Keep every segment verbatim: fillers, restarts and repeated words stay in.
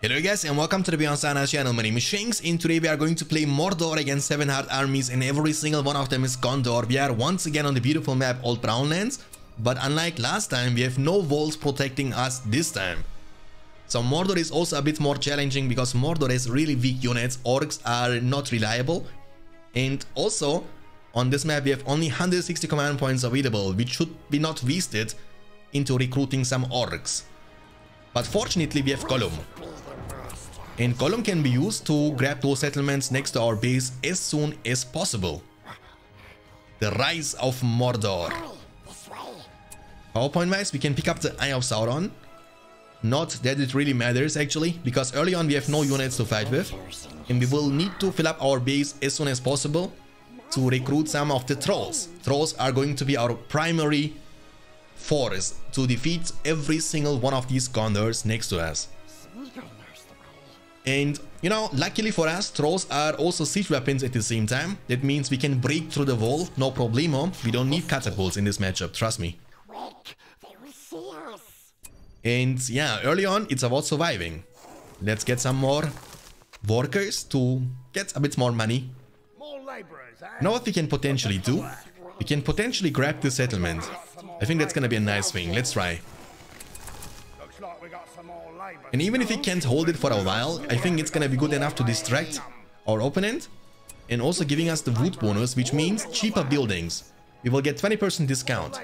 Hello guys and welcome to the Beyond Standards channel. My name is Shanks and today we are going to play Mordor against seven hard armies and every single one of them is Gondor. We are once again on the beautiful map Old Brownlands, but unlike last time we have no walls protecting us this time. So Mordor is also a bit more challenging because Mordor has really weak units, orcs are not reliable, and also on this map we have only one hundred sixty command points available, which should be not wasted into recruiting some orcs. But fortunately we have Gollum. And Gollum can be used to grab those settlements next to our base as soon as possible. The Rise of Mordor. PowerPoint wise, we can pick up the Eye of Sauron. Not that it really matters actually, because early on we have no units to fight with. And we will need to fill up our base as soon as possible to recruit some of the trolls. Trolls are going to be our primary force to defeat every single one of these Gondors next to us. And, you know, luckily for us, trolls are also siege weapons at the same time. That means we can break through the wall, no problemo. We don't need catapults in this matchup, trust me. And yeah, early on, it's about surviving. Let's get some more workers to get a bit more money. You know what we can potentially do? We can potentially grab the settlement. I think that's gonna be a nice thing. Let's try. And even if we can't hold it for a while, I think it's gonna be good enough to distract our opponent and also giving us the wood bonus, which means cheaper buildings. We will get twenty percent discount.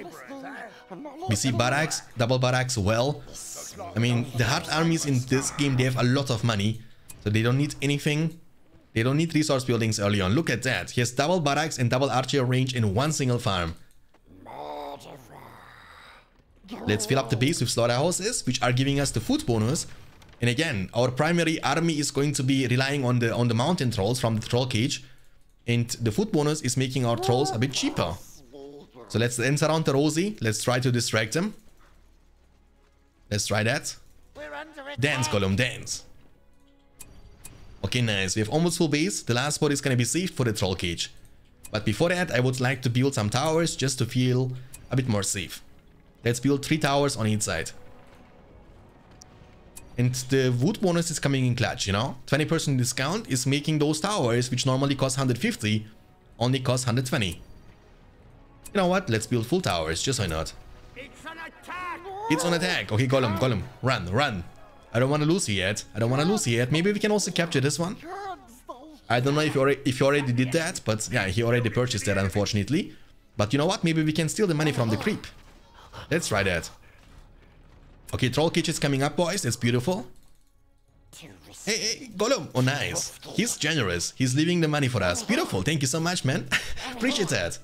We see barracks, double barracks, well. I mean, the hard armies in this game, they have a lot of money, so they don't need anything. They don't need resource buildings early on. Look at that. He has double barracks and double archer range in one single farm. Let's fill up the base with slaughterhouses, which are giving us the food bonus. And again, our primary army is going to be relying on the on the mountain trolls from the troll cage. And the food bonus is making our trolls a bit cheaper. So let's then surround the Rosie. Let's try to distract them. Let's try that. Dance, Gollum, dance. Okay, nice. We have almost full base. The last spot is going to be saved for the troll cage. But before that, I would like to build some towers just to feel a bit more safe. Let's build three towers on each side. And the wood bonus is coming in clutch, you know? twenty percent discount is making those towers, which normally cost one hundred fifty, only cost one hundred twenty. You know what? Let's build full towers, just why not? It's on attack! It's on attack! Okay, Gollum, Gollum, run, run. I don't want to lose you yet. I don't want to lose you yet. Maybe we can also capture this one. I don't know if you already, if you already did that, but yeah, he already purchased that, unfortunately. But you know what? Maybe we can steal the money from the creep. Let's try that. Okay, troll cage is coming up, boys. That's beautiful. Hey, hey, Gollum. Oh, nice. He's generous. He's leaving the money for us. Beautiful. Thank you so much, man. Appreciate that.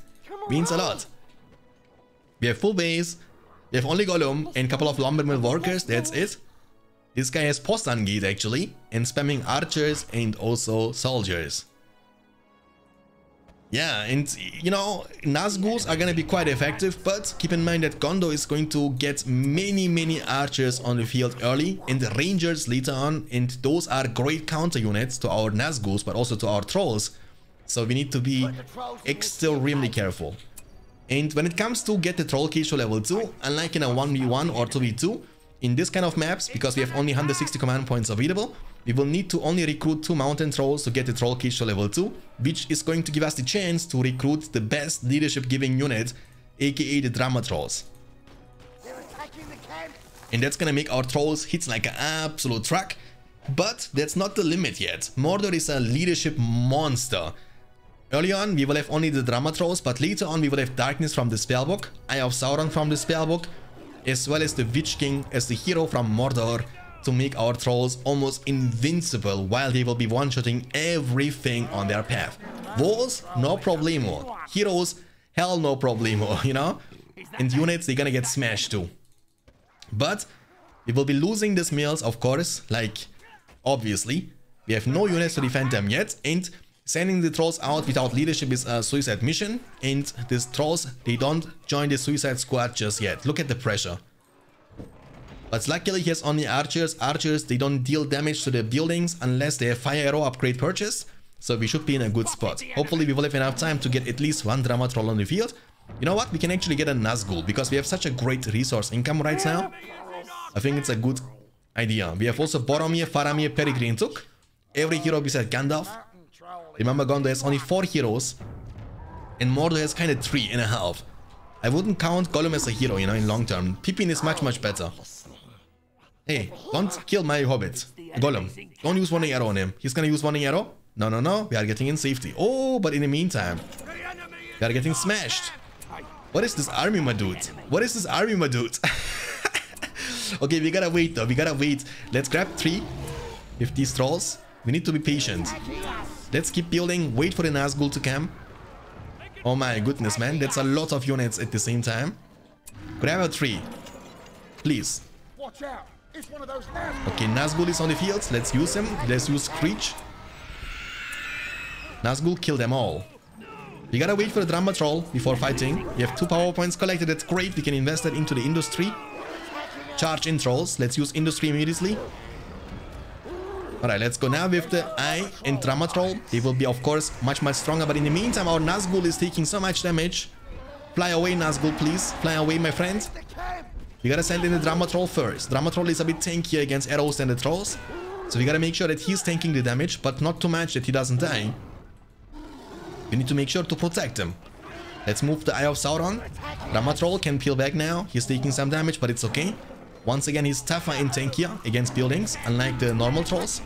Means a lot. We have full base. We have only Gollum and a couple of lumbermill workers. That's it. This guy has Postangate, actually, and spamming archers and also soldiers. Yeah, and you know, Nazguls are gonna be quite effective, but keep in mind that Gondor is going to get many, many archers on the field early and the rangers later on, and those are great counter units to our Nazguls, but also to our trolls. So we need to be extremely careful. And when it comes to get the troll cage to level two, unlike in a one v one or two v two, in this kind of maps, because we have only one hundred sixty command points available, we will need to only recruit two mountain trolls to get the troll cage to level two, which is going to give us the chance to recruit the best leadership giving unit, aka the drama trolls. And that's gonna make our trolls hit like an absolute truck, but that's not the limit yet. Mordor is a leadership monster. Early on we will have only the drama trolls, but later on we will have darkness from the spellbook, Eye of Sauron from the spellbook, as well as the Witch King as the hero from Mordor, to make our trolls almost invincible while they will be one-shotting everything on their path. Walls, no problemo. Heroes, hell no problemo, you know? And units, they're gonna get smashed too. But we will be losing these mills, of course, like, obviously. We have no units to defend them yet, and sending the trolls out without leadership is a suicide mission, and these trolls, they don't join the suicide squad just yet. Look at the pressure. But luckily he has only archers. Archers, they don't deal damage to their buildings unless they have fire arrow upgrade purchase. So we should be in a good spot. Hopefully we will have enough time to get at least one drama troll on the field. You know what? We can actually get a Nazgul because we have such a great resource income right now. I think it's a good idea. We have also Boromir, Faramir, Peregrine Took. Every hero beside Gandalf. Remember, Gondor has only four heroes. And Mordor has kind of three and a half. I wouldn't count Gollum as a hero, you know, in long term. Pippin is much, much better. Hey, don't kill my hobbit. Gollum, don't use one arrow on him. He's gonna use one arrow. No, no, no. We are getting in safety. Oh, but in the meantime, we are getting smashed. What is this army, my dude? What is this army, my dude? Okay, we gotta wait, though. We gotta wait. Let's grab three with these trolls. We need to be patient. Let's keep building. Wait for the Nazgul to come. Oh my goodness, man. That's a lot of units at the same time. Grab a three. Please. Okay, Nazgul is on the field. Let's use him. Let's use Screech. Nazgul, kill them all. We gotta wait for the Drama Troll before fighting. We have two power points collected. That's great. We can invest that into the industry. Charge in trolls. Let's use industry immediately. Alright, let's go now with the Eye and Drama Troll. They will be, of course, much, much stronger. But in the meantime, our Nazgul is taking so much damage. Fly away, Nazgul, please. Fly away, my friend. We gotta send in the Drama Troll first. Drama Troll is a bit tankier against arrows than the trolls. So we gotta make sure that he's tanking the damage, but not too much that he doesn't die. We need to make sure to protect him. Let's move the Eye of Sauron. Drama Troll can peel back now. He's taking some damage, but it's okay. Once again, he's tougher and tankier against buildings, unlike the normal trolls.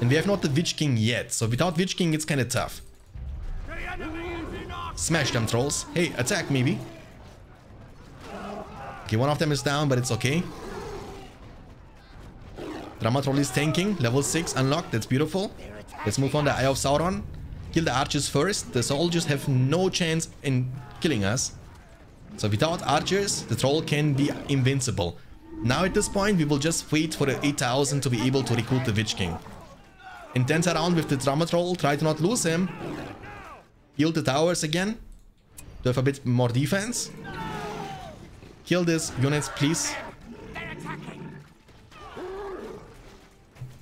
And we have not the Witch King yet, so without Witch King, it's kind of tough. Smash them, trolls. Hey, attack, maybe. Okay, one of them is down, but it's okay. Drama Troll is tanking. Level six unlocked. That's beautiful. Let's move on to Eye of Sauron. Kill the archers first. The soldiers have no chance in killing us. So without archers, the troll can be invincible. Now at this point, we will just wait for the eight thousand to be able to recruit the Witch King. Intense around with the Drama Troll, try to not lose him. Heal the towers again. To have a bit more defense. Kill these units, please.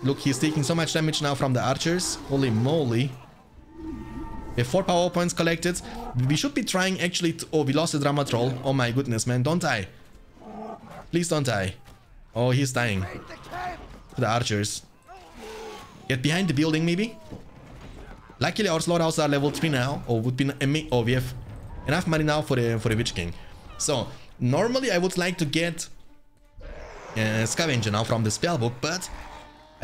Look, he's taking so much damage now from the archers. Holy moly. We have four power points collected. We should be trying actually to... Oh, we lost the Drama Troll. Oh my goodness, man. Don't die. Please don't die. Oh, he's dying. The archers. Get behind the building, maybe? Luckily, our slaughterhouses are level three now. Oh, would be... Oh, we have enough money now for the, for the Witch King. So, normally I would like to get... Uh, Scavenger now from the spellbook, but...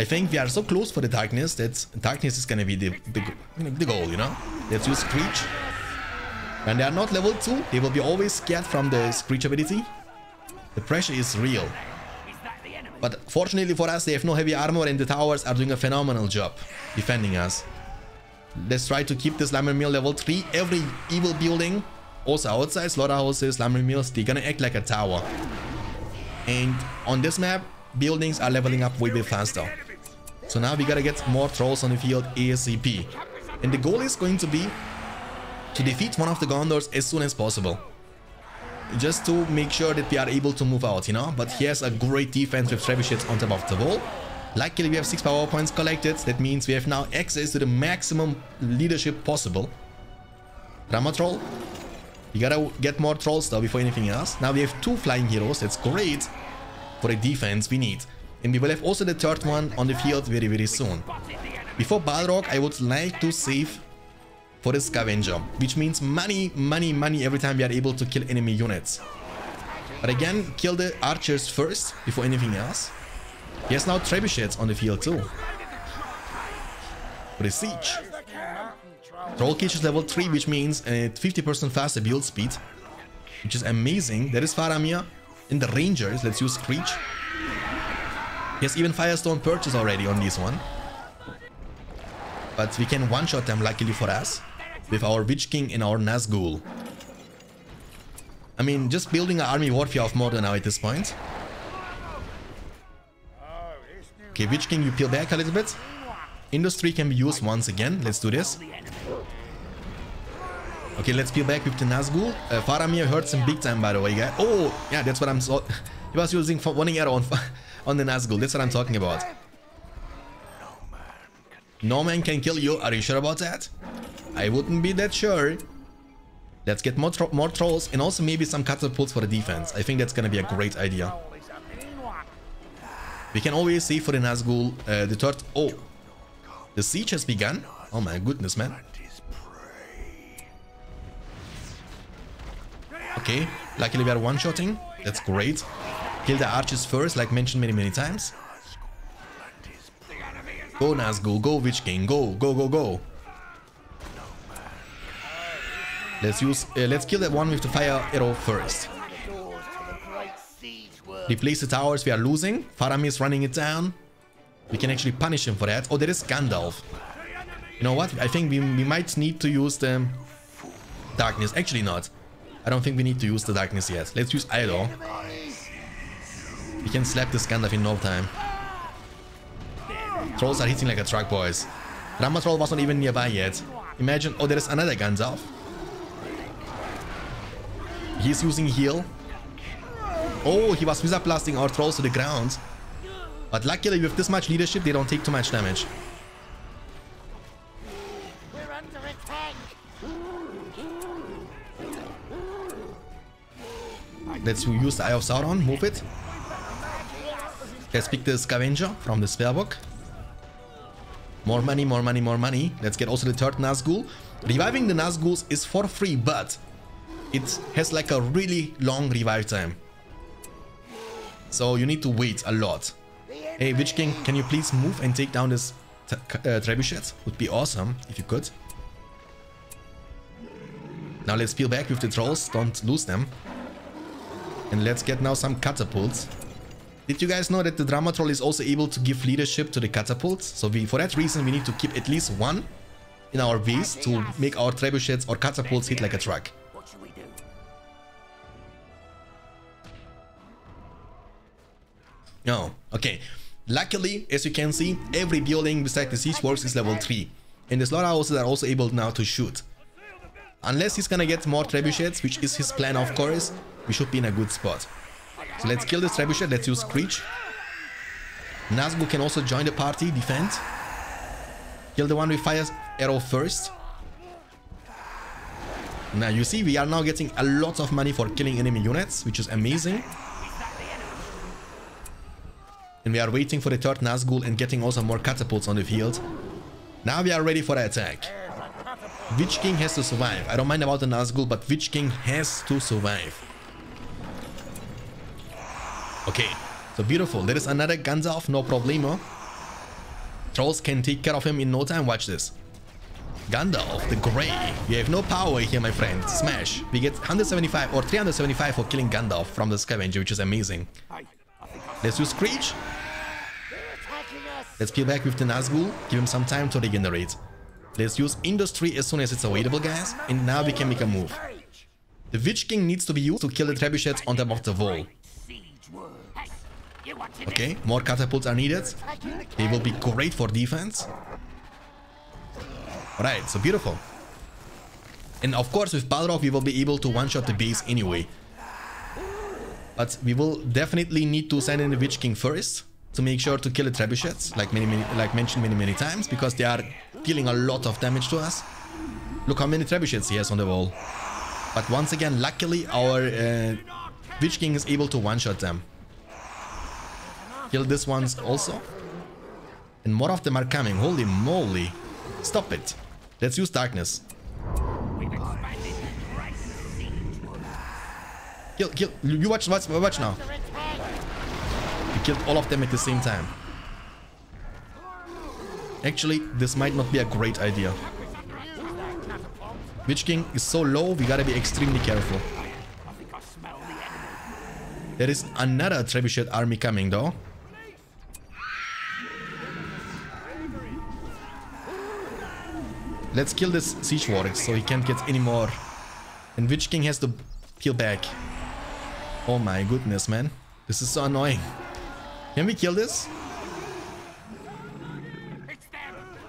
I think we are so close for the darkness that darkness is gonna be the, the, the goal, you know? Let's use Screech. When they are not level two, they will be always scared from the Screech ability. The pressure is real. But fortunately for us, they have no heavy armor and the towers are doing a phenomenal job defending us. Let's try to keep this Lumber Mill level three. Every evil building, also outside slaughterhouses, Lumber Mills, they're gonna act like a tower. And on this map, buildings are leveling up way bit faster. So now we gotta get more trolls on the field ASAP. And the goal is going to be to defeat one of the Gondors as soon as possible. Just to make sure that we are able to move out, you know. But he has a great defense with trebuchets on top of the wall. Luckily we have six power points collected. That means we have now access to the maximum leadership possible. Drama Troll. We gotta get more trolls though before anything else. Now we have two flying heroes. That's great for the defense we need. And we will have also the third one on the field very, very soon. Before Balrog, I would like to save for the Scavenger, which means money, money, money every time we are able to kill enemy units. But again, kill the archers first before anything else. He has now trebuchets on the field too. For the siege. Troll Cage is level three, which means fifty percent faster build speed, which is amazing. That is Faramir. In the Rangers, let's use Screech. He has even Firestone Purchase already on this one. But we can one-shot them, luckily for us, with our Witch King and our Nazgul. I mean, just building an army warfare of Mordor now at this point. Okay, Witch King, you peel back a little bit. Industry can be used once again. Let's do this. Okay, let's peel back with the Nazgul. Uh, Faramir hurts him big time, by the way, guys. Oh, yeah, that's what I'm... So he was using one arrow on, on the Nazgul. That's what I'm talking about. No man can kill you. Are you sure about that? I wouldn't be that sure. Let's get more, tro more trolls and also maybe some catapults for the defense. I think that's going to be a great idea. We can always see for the Nazgul uh, the third. Oh, the siege has begun. Oh my goodness, man. Okay, luckily we are one-shotting. That's great. Kill the archers first, like mentioned many, many times. Go Nazgul, go Witch King, go, go, go, go. Let's use. Uh, let's kill that one with the fire arrow first. Replace the towers we are losing. Faramir is running it down. We can actually punish him for that. Oh, there is Gandalf. You know what? I think we, we might need to use the darkness. Actually not. I don't think we need to use the darkness yet. Let's use Idol. We can slap this Gandalf in no time. Trolls are hitting like a truck, boys. Rama Troll was not even nearby yet. Imagine... Oh, there is another Gandalf. He's using heal. Oh, he was wizard blasting our trolls to the ground. But luckily with this much leadership, they don't take too much damage. We're under attack. Let's use the Eye of Sauron, move it. Let's pick the scavenger from the spellbook. More money, more money, more money. Let's get also the third Nazgul. Reviving the Nazguls is for free, but it has like a really long revive time. So you need to wait a lot. Hey, Witch King, can you please move and take down this uh, trebuchet? Would be awesome if you could. Now let's peel back with the trolls. Don't lose them. And let's get now some catapults. Did you guys know that the Drama Troll is also able to give leadership to the catapults? So we, for that reason, we need to keep at least one in our base to make our trebuchets or catapults hit like a truck. No. Okay. Luckily, as you can see, every building beside the siege works is level three. And the slaughterhouses are also able now to shoot. Unless he's gonna get more trebuchets, which is his plan of course, we should be in a good spot. So let's kill this trebuchet, let's use Screech. Nazgul can also join the party, defend. Kill the one with fire arrow first. Now you see, we are now getting a lot of money for killing enemy units, which is amazing. And we are waiting for the third Nazgul and getting also more catapults on the field. Now we are ready for the attack. Witch King has to survive. I don't mind about the Nazgul, but Witch King has to survive. Okay, so beautiful. There is another Gandalf, no problemo. Trolls can take care of him in no time. Watch this. Gandalf the Grey. We have no power here, my friend. Smash. We get one seventy-five or three seventy-five for killing Gandalf from the scavenger, which is amazing. Let's use Screech. Let's peel back with the Nazgul. Give him some time to regenerate. Let's use Industry as soon as it's available, guys. And now we can make a move. The Witch King needs to be used to kill the trebuchets on top of the wall. Okay, more catapults are needed. They will be great for defense. Alright, so beautiful. And of course, with Balrog, we will be able to one-shot the base anyway. But we will definitely need to send in the Witch King first to make sure to kill the trebuchets, like many, many, like mentioned many, many times, because they are dealing a lot of damage to us. Look how many trebuchets he has on the wall. But once again, luckily, our uh, Witch King is able to one-shot them. Kill this ones also. And more of them are coming. Holy moly. Stop it. Let's use darkness. Kill, kill. You watch, watch, watch now. We killed all of them at the same time. Actually, this might not be a great idea. Witch King is so low, we gotta be extremely careful. There is another trebuchet army coming, though. Let's kill this siege warrior so he can't get any more. And Witch King has to peel back. Oh my goodness, man. This is so annoying. Can we kill this?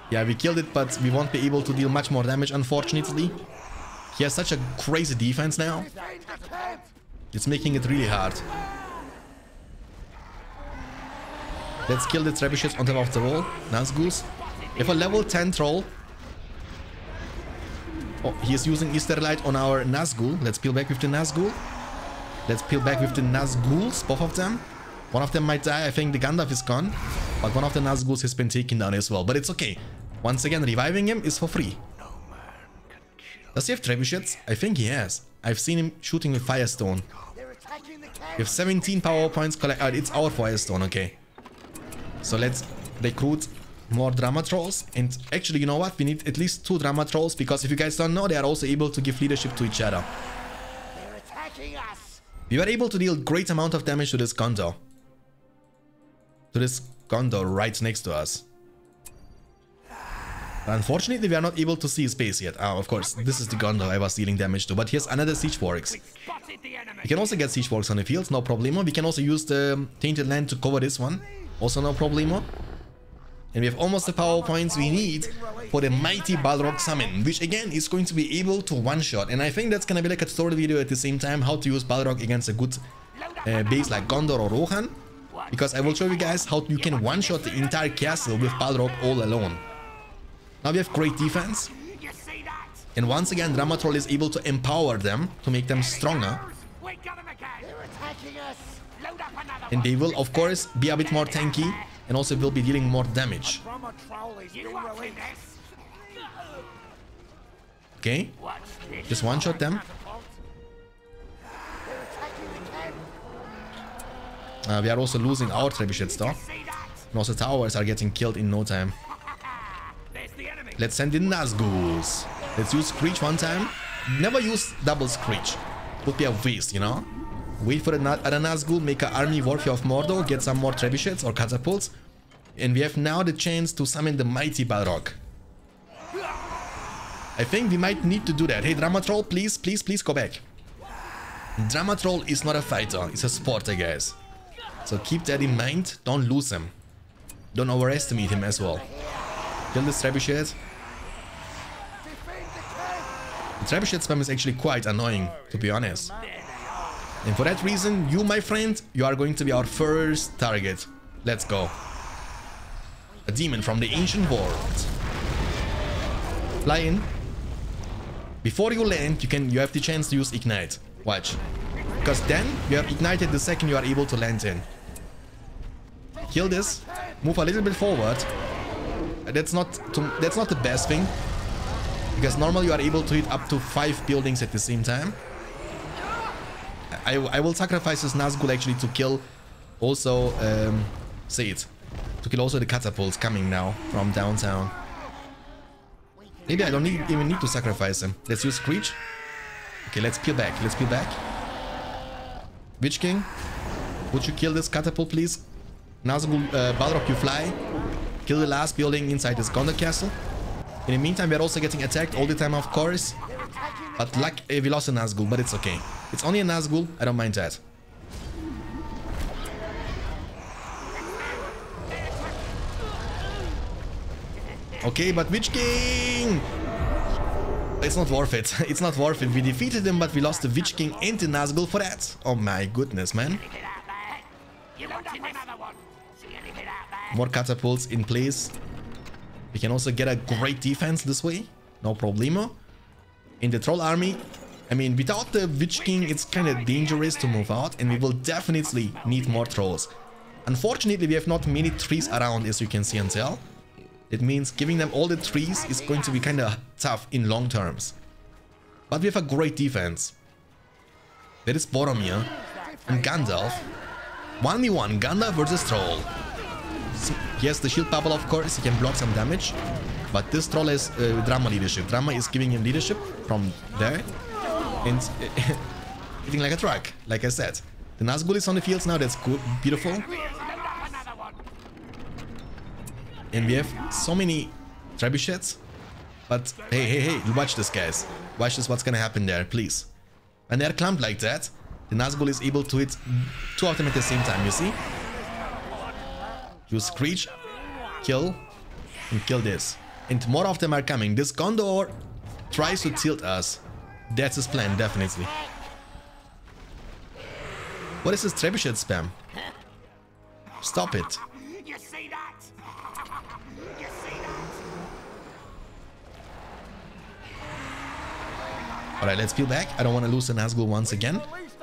Yeah, we killed it, but we won't be able to deal much more damage, unfortunately. He has such a crazy defense now. It's making it really hard. Let's kill the trebuchets on top of the wall. Nazguls. We have a level ten troll. Oh, he is using Easterlight on our Nazgul. Let's peel back with the Nazgul. Let's peel back with the Nazguls, both of them. One of them might die. I think the Gandalf is gone. But one of the Nazguls has been taken down as well. But it's okay. Once again, reviving him is for free. Does he have trebuchets? I think he has. I've seen him shooting with Firestone. We have seventeen power points collect. Oh, it's our Firestone, okay. So let's recruit more Drama Trolls. And actually, you know what? We need at least two Drama Trolls, because if you guys don't know, they are also able to give leadership to each other. They're attacking us. We were able to deal great amount of damage to this Gondor. To this Gondor right next to us. But unfortunately, we are not able to see his base yet. Oh, of course, this is the Gondor I was dealing damage to. But here's another Siege Forks. We can also get Siege Forks on the field, no problemo. We can also use the Tainted Land to cover this one. Also no problemo. And we have almost the power points we need for the mighty Balrog summon, which again is going to be able to one-shot. And I think that's gonna be like a tutorial video at the same time, how to use Balrog against a good uh, base like Gondor or Rohan. Because I will show you guys how you can one-shot the entire castle with Balrog all alone. Now we have great defense. And once again, Drama Troll is able to empower them to make them stronger. And they will, of course, be a bit more tanky and also will be dealing more damage. Okay. Just one-shot them. Uh, we are also losing our trebuchets though. And also towers are getting killed in no time. Let's send in Nazguls. Let's use Screech one time. Never use double Screech. Would be a waste, you know? Wait for another Nazgul, make an army warfare of Mordor, get some more trebuchets or catapults. And we have now the chance to summon the mighty Balrog. I think we might need to do that. Hey, Drama Troll, please, please, please go back. Drama Troll is not a fighter, it's a supporter, guys. So keep that in mind, don't lose him. Don't overestimate him as well. Kill this trebuchet. The trebuchet spam is actually quite annoying, to be honest. And for that reason, you, my friend, you are going to be our first target. Let's go. A demon from the ancient world. Fly in. Before you land, you can you have the chance to use Ignite. Watch. Because then, you are ignited the second you are able to land in. Kill this. Move a little bit forward. That's not, to, that's not the best thing. Because normally you are able to hit up to five buildings at the same time. I, I will sacrifice this Nazgul actually to kill also, um, say it, to kill also the catapults coming now from downtown. Maybe I don't need, even need to sacrifice him. Let's use Screech. Okay, let's peel back, let's peel back. Witch King, would you kill this catapult, please? Nazgul, uh, Balrog, you fly. Kill the last building inside this Gondor castle. In the meantime, we're also getting attacked all the time, of course. But luck, we lost a Nazgul, but it's okay. It's only a Nazgul, I don't mind that. Okay, but Witch King! It's not worth it, it's not worth it. We defeated him, but we lost the Witch King and the Nazgul for that. Oh my goodness, man. More catapults in place. We can also get a great defense this way, no problemo. In the troll army, I mean, without the Witch King, it's kind of dangerous to move out, and we will definitely need more trolls. Unfortunately, we have not many trees around, as you can see and tell. It means giving them all the trees is going to be kind of tough in long terms. But we have a great defense. There is Boromir and Gandalf. one v one, Gandalf versus troll. He has the shield bubble, of course, he can block some damage. But this troll has uh, drama leadership. Drama is giving him leadership from there. And uh, hitting like a truck, like I said. The Nazgul is on the fields now, that's good, beautiful. And we have so many trebuchets. But hey, hey, hey, watch this, guys. Watch this, what's gonna happen there, please. When they're clumped like that, the Nazgul is able to hit two of them at the same time, you see? You Screech, kill, and kill this. And more of them are coming. This Gondor tries to tilt us. That's his plan, definitely. What is this trebuchet spam? Stop it. Alright, let's peel back. I don't want to lose the Nazgul once again.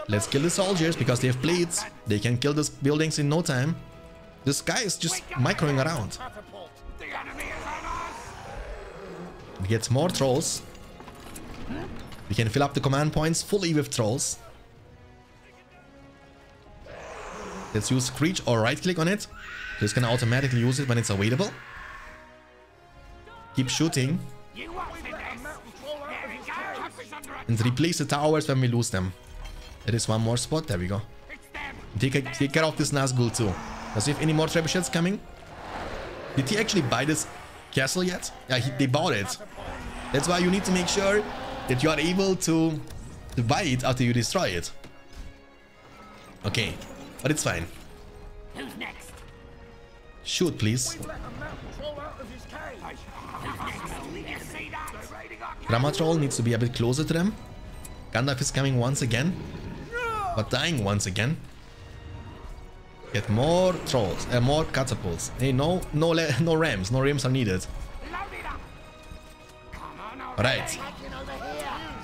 Let's kill the soldiers because they have blades. They can kill these buildings in no time. This guy is just microing around. We get more trolls. We can fill up the command points fully with trolls. Let's use Screech or right click on it. Just gonna automatically use it when it's available. Keep shooting. And replace the towers when we lose them. There is one more spot. There we go. Take, a, take care of this Nazgul too. Does he have any more trebuchets coming? Did he actually buy this castle yet? Yeah, he, they bought it. That's why you need to make sure that you are able to, to buy it after you destroy it. Okay, but it's fine. Who's next? Shoot, please. Dramatroll needs to be a bit closer to them. Gandalf is coming once again, but dying once again. Get more trolls and uh, more catapults. Hey, no, no, no rams. No rams are needed. All right.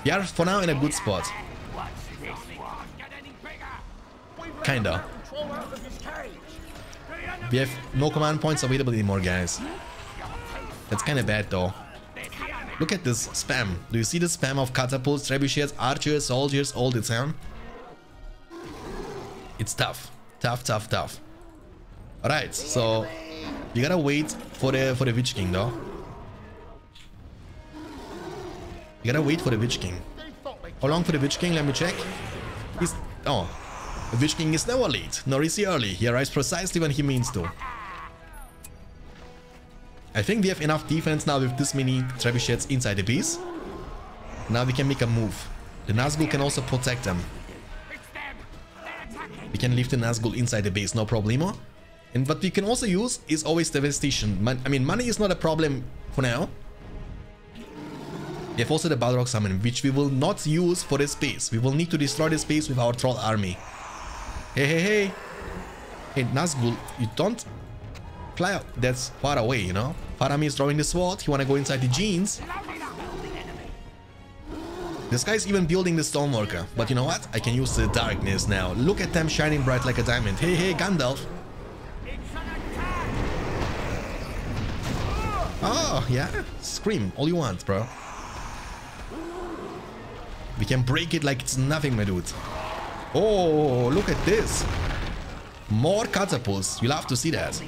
We are for now in a good spot. Kinda. We have no command points available anymore, guys. That's kinda bad, though. Look at this spam. Do you see the spam of catapults, trebuchets, archers, soldiers all the time? It's tough. Tough, tough, tough. Alright, so you gotta wait for the for the Witch King, though. You gotta wait for the Witch King. How long for the Witch King? Let me check. He's... Oh. The Witch King is never late, nor is he early. He arrives precisely when he means to. I think we have enough defense now with this many trebuchets inside the base. Now we can make a move. The Nazgul can also protect them. We can leave the Nazgul inside the base, no problemo. And what we can also use is always devastation. Man I mean, money is not a problem for now. We have also the Balrog summon, which we will not use for this base. We will need to destroy this base with our troll army. Hey, hey, hey. Hey, Nazgul, you don't... fly out. That's far away, you know. Faramir is drawing the sword. He wanna go inside the jeans. This guy's even building the stoneworker. But you know what? I can use the darkness now. Look at them shining bright like a diamond. Hey, hey, Gandalf. Oh, yeah. Scream all you want, bro. We can break it like it's nothing, my dude. Oh, look at this. More catapults. You'll have to see that.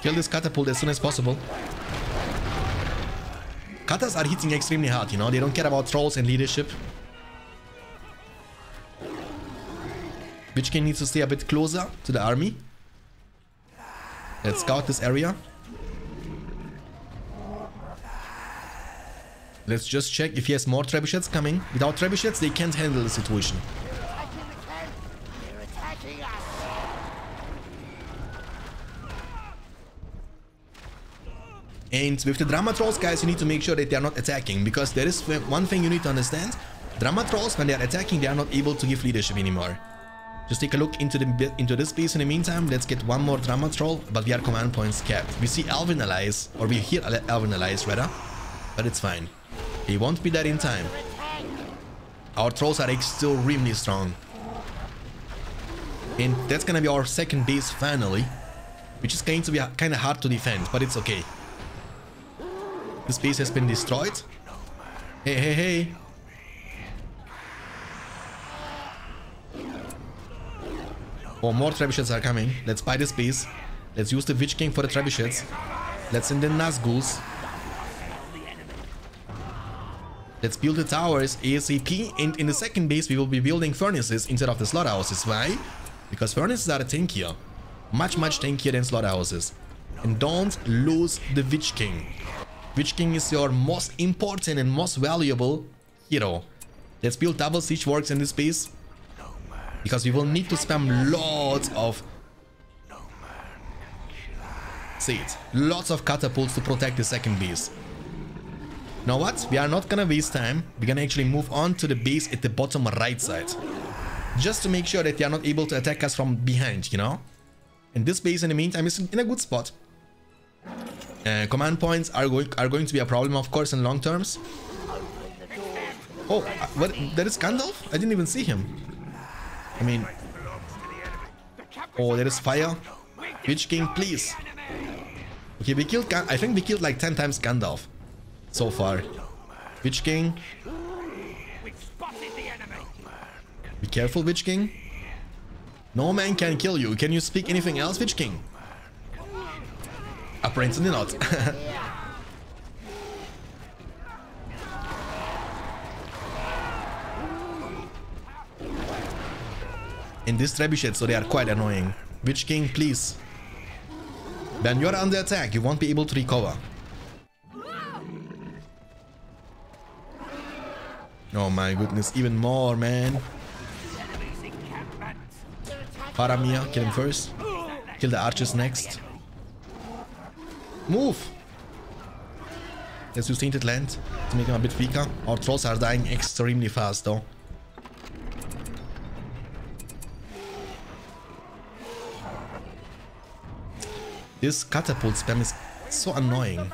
Kill this catapult as soon as possible. Katas are hitting extremely hard, you know. They don't care about trolls and leadership. Witch King needs to stay a bit closer to the army. Let's scout this area. Let's just check if he has more trebuchets coming. Without trebuchets, they can't handle the situation. And with the Drama Trolls, guys, you need to make sure that they are not attacking, because there is one thing you need to understand. Drama Trolls, when they are attacking, they are not able to give leadership anymore. Just take a look into the into this piece in the meantime. Let's get one more Drama Troll, but we are command points capped. We see Alvin allies, or we hear Alvin allies rather, but it's fine. He won't be there in time. Our Trolls are extremely strong. And that's gonna be our second base finally, which is going to be kind of hard to defend, but it's okay. This base has been destroyed. Hey, hey, hey. Oh, more trebuchets are coming. Let's buy this base. Let's use the Witch King for the trebuchets. Let's send the Nazguls. Let's build the towers ASAP. And in the second base, we will be building furnaces instead of the slaughterhouses. Why? Because furnaces are tankier. Much, much tankier than slaughterhouses. And don't lose the Witch King. Witch King is your most important and most valuable hero. Let's build double siege works in this base, because we will need to spam lots of... See it. Lots of catapults to protect the second base. You know what? We are not gonna waste time. We're gonna actually move on to the base at the bottom right side. Just to make sure that they are not able to attack us from behind, you know? And this base in the meantime is in a good spot. Uh, command points are going are going to be a problem, of course, in long terms. Oh, uh, what? That is Gandalf? I didn't even see him. I mean, oh, there is fire. Witch King, please. Okay, we killed. Gan I think we killed like ten times Gandalf so far. Witch King. Be careful, Witch King. No man can kill you. Can you speak anything else, Witch King? Apparently not. In this trebuchet, so they are quite annoying. Witch King, please. When you're under attack, you won't be able to recover. Oh my goodness, even more, man. Faramir, kill him first. Kill the archers next. Move! Let's use Tainted Land to make him a bit weaker. Our trolls are dying extremely fast though. This catapult spam is so annoying.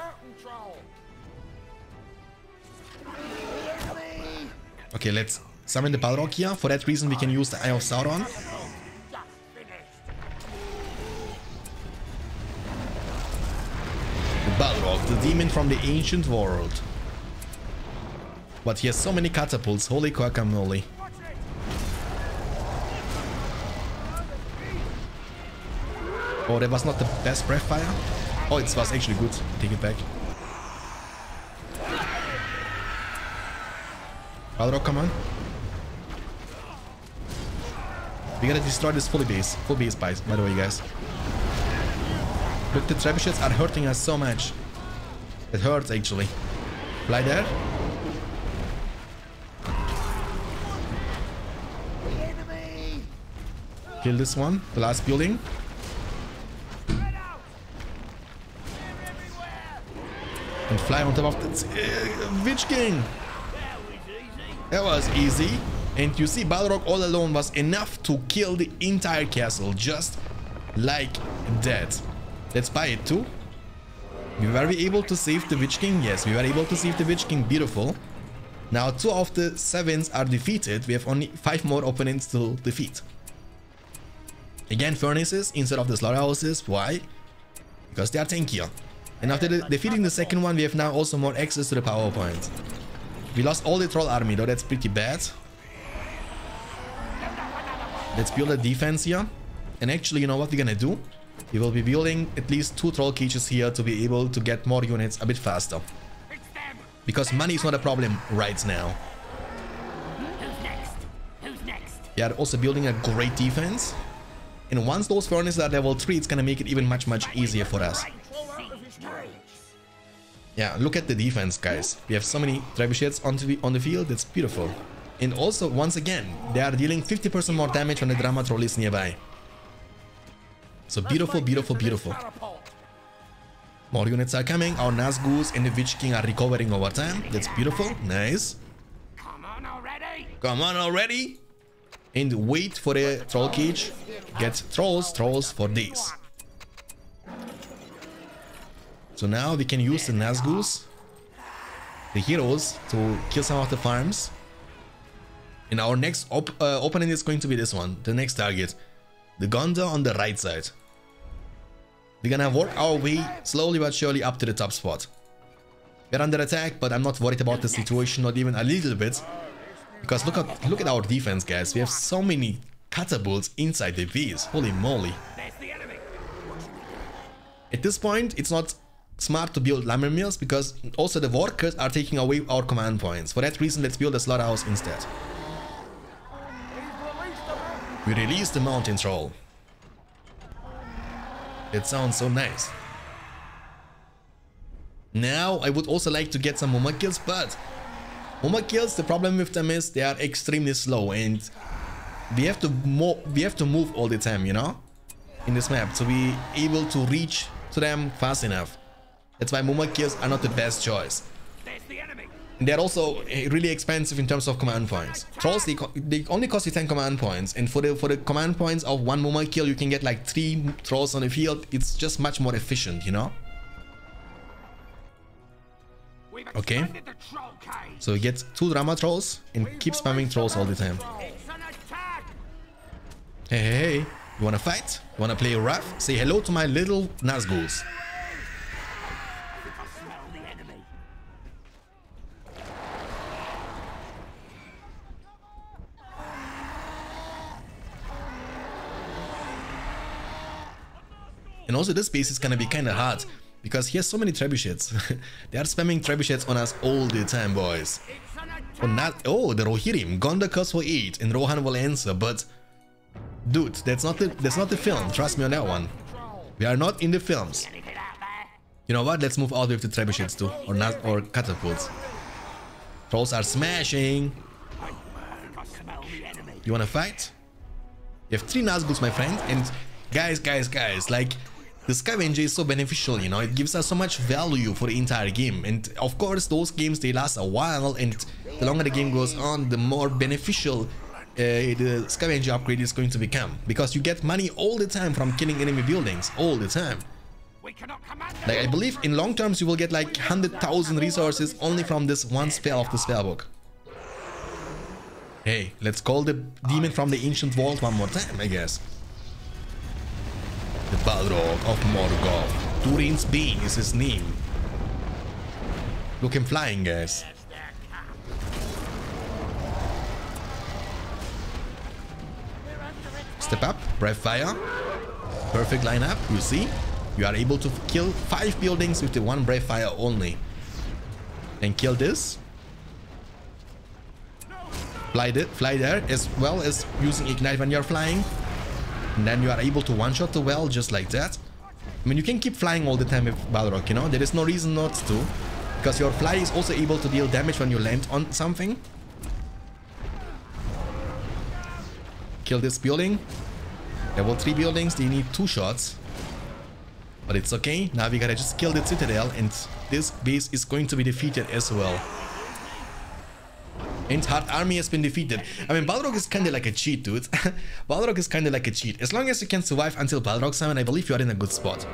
Okay, let's summon the Balrog here. For that reason, we can use the Eye of Sauron. Balrog, the demon from the ancient world. But he has so many catapults, holy guacamole. Oh, that was not the best breath fire. Oh, it was actually good. Take it back. Balrog, come on. We gotta destroy this full base. Full base, by the way, guys. Look, the trebuchets are hurting us so much. It hurts, actually. Lie there. Kill this one. The last building. And fly on top of the uh, Witch King. That was easy. And you see, Balrog all alone was enough to kill the entire castle. Just like that. Let's buy it too. We were able to save the Witch King. Yes, we were able to save the Witch King. Beautiful. Now two of the sevens are defeated. We have only five more opponents to defeat. Again, furnaces instead of the slaughterhouses. Why? Because they are tankier. And after the defeating the second one, we have now also more access to the PowerPoint. We lost all the troll army though. That's pretty bad. Let's build a defense here. And actually, you know what we're gonna do? We will be building at least two troll cages here to be able to get more units a bit faster. Because money is not a problem right now. Who's next? Who's next? We are also building a great defense. And once those furnaces are level three, it's gonna make it even much, much easier for us. Yeah, look at the defense, guys. We have so many trebuchets on the, on the field. It's beautiful. And also, once again, they are dealing fifty percent more damage when the drama troll is nearby. So beautiful, beautiful, beautiful. More units are coming. Our Nazguls and the Witch King are recovering over time. That's beautiful. Nice. Come on already. Come on already. And wait for the troll cage. Get trolls, trolls for days. So now we can use the Nazguls, the heroes, to kill some of the farms. And our next op uh, opponent is going to be this one, the next target. The Gondor on the right side. We're gonna work our way slowly but surely up to the top spot. We're under attack, but I'm not worried about the situation, not even a little bit. Because look at look at our defense, guys. We have so many catapults inside the base. Holy moly. At this point, it's not smart to build lumber mills because also the workers are taking away our command points. For that reason, let's build a slaughterhouse instead. We release the mountain troll. That sounds so nice. Now, I would also like to get some Mumakils, but Mumakils, the problem with them is they are extremely slow and we have to mo we have to move all the time, you know, in this map to be able to reach to them fast enough. That's why Mumakils are not the best choice. They're also really expensive in terms of command points. Trolls, they, co they only cost you ten command points. And for the for the command points of one Mumakil, you can get like three trolls on the field. It's just much more efficient, you know? Okay. So, jetzt two drama trolls and keep spamming trolls all the time. Hey, hey, hey. You wanna fight? You wanna play rough? Say hello to my little Nazguls. And also this piece is gonna be kinda hard, because he has so many trebuchets. They are spamming trebuchets on us all the time, boys. Or not, oh, the Rohirrim. Gondor curse will eat and Rohan will answer, but... Dude, that's not, the, that's not the film, trust me on that one. We are not in the films. You know what, let's move out with the trebuchets too, or, not, or catapults. Trolls are smashing. You wanna fight? You have three Nazguls, my friend, and guys, guys, guys, like... The scavenger is so beneficial, you know, it gives us so much value for the entire game. And of course, those games, they last a while, and the longer the game goes on, the more beneficial uh, the scavenger upgrade is going to become. Because you get money all the time from killing enemy buildings, all the time. Like, I believe in long terms, you will get like one hundred thousand resources only from this one spell of the spellbook. Hey, let's call the demon from the ancient vault one more time, I guess. The Balrog of Mordor. Durin's Bane is his name. Look him flying, guys. Step up, breath fire. Perfect lineup, you see? You are able to kill five buildings with the one breath fire only. And kill this. Fly, the, fly there, as well as using ignite when you're flying. And then you are able to one-shot the well just like that. I mean, you can keep flying all the time with Balrog, you know? There is no reason not to. Because your fly is also able to deal damage when you land on something. Kill this building. Level three buildings, they need two shots. But it's okay. Now we gotta just kill the citadel. And this base is going to be defeated as well. And hard army has been defeated. I mean, Balrog is kind of like a cheat, dude. Balrog is kind of like a cheat. As long as you can survive until Balrog summon, I believe you are in a good spot.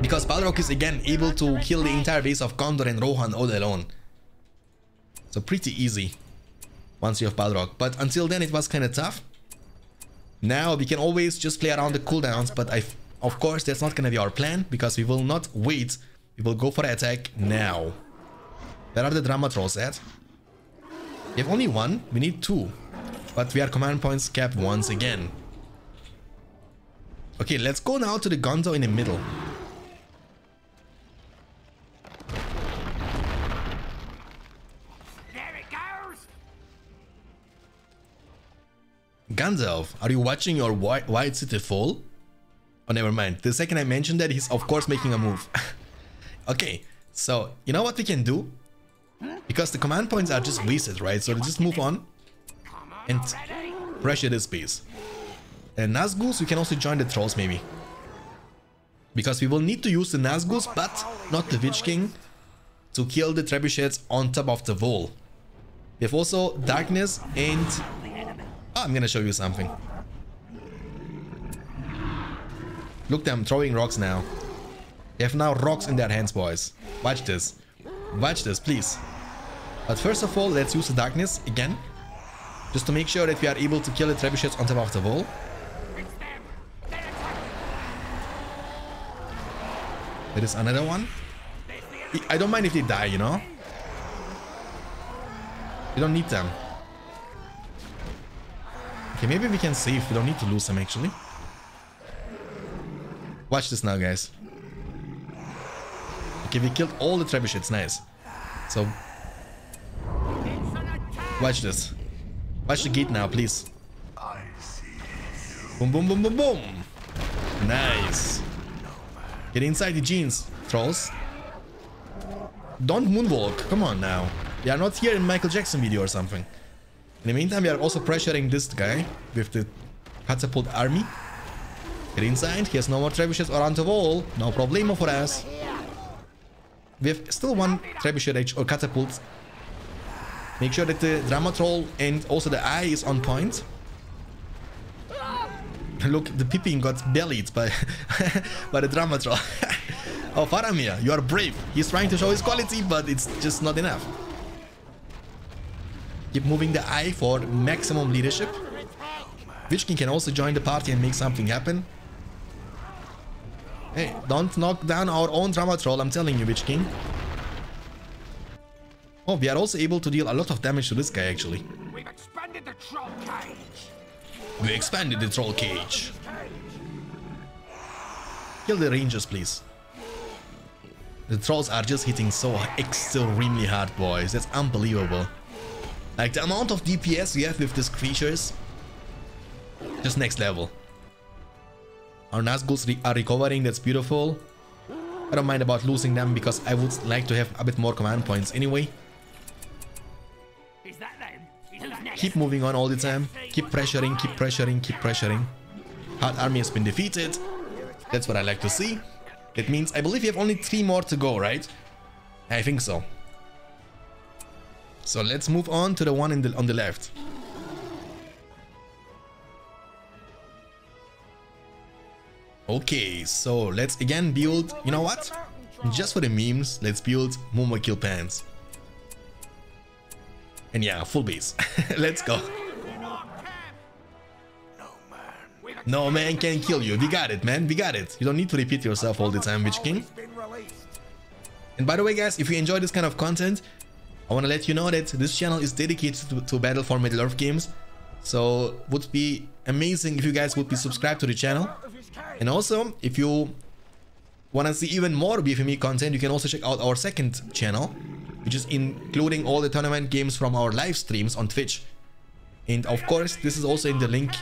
Because Balrog is again able to kill the entire base of Gondor and Rohan all alone. So pretty easy once you have Balrog. But until then, it was kind of tough. Now we can always just play around the cooldowns. But I've, of course, that's not going to be our plan. Because we will not wait. We will go for attack now. Where are the drama trolls at? We have only one, we need two, but we are command points capped once again. Okay, let's go now to the Gondor in the middle. There it goes. Gandalf, are you watching your white, white city fall? Oh, never mind. The second I mentioned that, he's of course making a move. Okay, so you know what we can do? Because the command points are just wasted, right? So let's just move on and pressure this base. And Nazguls, we can also join the trolls maybe. Because we will need to use the Nazguls, but not the Witch King, to kill the trebuchets on top of the wall. We have also darkness and... Oh, I'm gonna show you something. Look, them throwing rocks now. They have now rocks in their hands, boys. Watch this. Watch this, please. But first of all, let's use the darkness again. Just to make sure that we are able to kill the trebuchets on top of the wall. There is another one. I don't mind if they die, you know. We don't need them. Okay, maybe we can save. We don't need to lose them, actually. Watch this now, guys. Okay, we killed all the trebuchets, nice. So, watch this. Watch the gate now, please. Boom, boom, boom, boom, boom. Nice. Get inside the jeans, trolls. Don't moonwalk, come on now. We are not here in Michael Jackson video or something. In the meantime, we are also pressuring this guy with the catapult army. Get inside, he has no more trebuchets around the wall. No problemo for us. We have still one trebuchet or catapult. Make sure that the drama troll and also the eye is on point. Look, the Pippin got bellied by, by the drama troll. Oh, Faramir, you are brave. He's trying to show his quality, but it's just not enough. Keep moving the eye for maximum leadership. Witch King can also join the party and make something happen. Hey, don't knock down our own drama troll, I'm telling you, Witch King. Oh, we are also able to deal a lot of damage to this guy, actually. We've expanded the troll cage. We expanded the troll cage. Kill the rangers, please. The trolls are just hitting so extremely hard, boys. That's unbelievable. Like, the amount of D P S we have with these creatures, just next level. Our Nazguls re are recovering, that's beautiful. I don't mind about losing them because I would like to have a bit more command points anyway. Is that them? Keep moving on all the time. Keep pressuring, keep pressuring, keep pressuring. Hard army has been defeated. That's what I like to see. That means I believe we have only three more to go, right? I think so. So let's move on to the one in the, on the left. Okay, so let's again build, you know what? Just for the memes, let's build Mumakil pants. And yeah, full base. Let's go. No man can kill you. We got it, man. We got it. You don't need to repeat yourself all the time, Witch King. And by the way, guys, if you enjoy this kind of content, I want to let you know that this channel is dedicated to, to battle for Middle-Earth games. So would be amazing if you guys would be subscribed to the channel. And also, if you want to see even more B F M E content, you can also check out our second channel, which is including all the tournament games from our live streams on Twitch. And of course, this is also in the link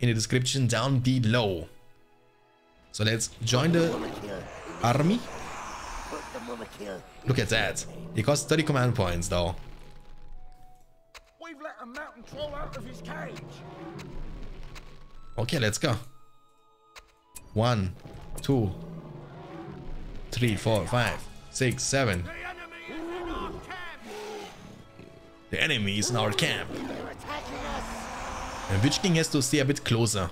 in the description down below. So let's join the army. Look at that. It costs thirty command points, though. We've let a mountain troll out of his cage. Okay, let's go. One, two, three, four, five, six, seven. The enemy is in our camp. And Witch King has to stay a bit closer.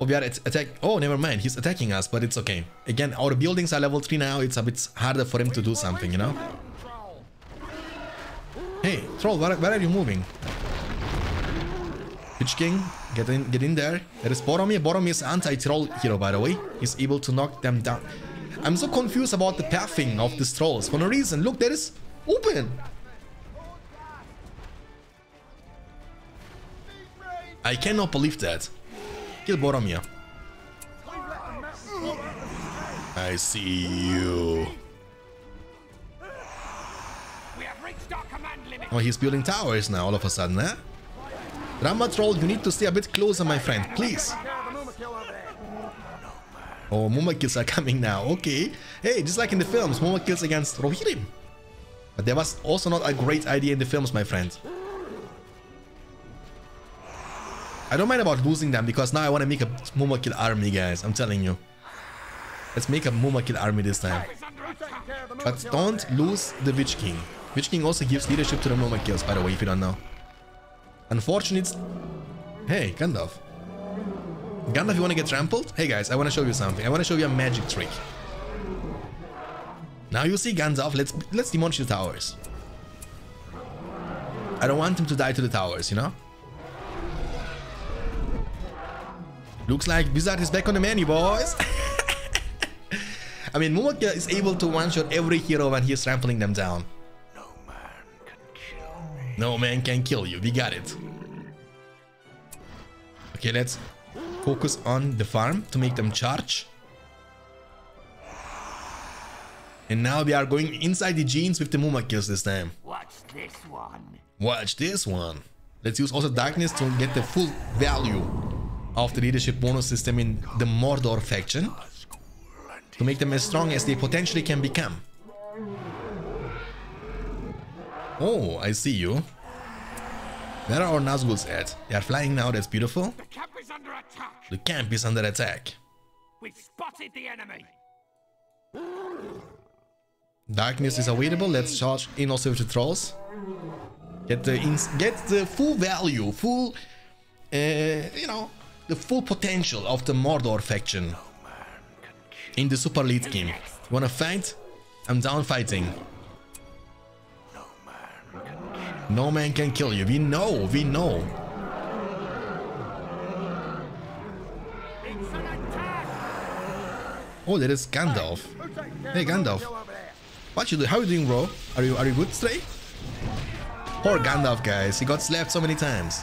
Oh, we are at attack. Oh, never mind. He's attacking us, but it's okay. Again, our buildings are level three now. It's a bit harder for him to do something, you know? Hey, troll, where, where are you moving? Witch King, get in, get in there. There is Boromir. Boromir is anti-troll hero, by the way. He's able to knock them down. I'm so confused about the pathing of these trolls. For no reason. Look, there is open. I cannot believe that. Kill Boromir. I see you. Oh, he's building towers now all of a sudden, eh? Drama troll, you need to stay a bit closer, my friend, please. Oh, Mumakils are coming now, okay. Hey, just like in the films, Mumakils against Rohirrim. But that was also not a great idea in the films, my friend. I don't mind about losing them, because now I want to make a Mumakil army, guys. I'm telling you. Let's make a Mumakil army this time. But don't lose the Witch King. Witch King also gives leadership to the Mumakils, by the way, if you don't know. Unfortunate... Hey, Gandalf. Gandalf, you want to get trampled? Hey, guys, I want to show you something. I want to show you a magic trick. Now you see Gandalf. Let's, let's demolish the towers. I don't want him to die to the towers, you know? Looks like Blizzard is back on the menu, boys. I mean, Mumakil is able to one-shot every hero when he is trampling them down. No man can kill me. No man can kill you. We got it. Okay, let's focus on the farm to make them charge. And now we are going inside the genes with the Mumakils this time. Watch this one. Watch this one. Let's use also darkness to get the full value of the leadership bonus system in the Mordor faction to make them as strong as they potentially can become. Oh, I see you. Where are our Nazguls at? They are flying now, that's beautiful. The camp is under attack. The camp is under attack. We've spotted the enemy. Darkness is available. Let's charge in also with the trolls. Get the, ins get the full value, full, uh, you know, the full potential of the Mordor faction. in the Super League game. Wanna fight? I'm down fighting. No man can kill you. We know, we know. Oh, there is Gandalf. Hey, Gandalf. What you do? How are you doing, bro? Are you are you good today? Poor Gandalf, guys. He got slapped so many times.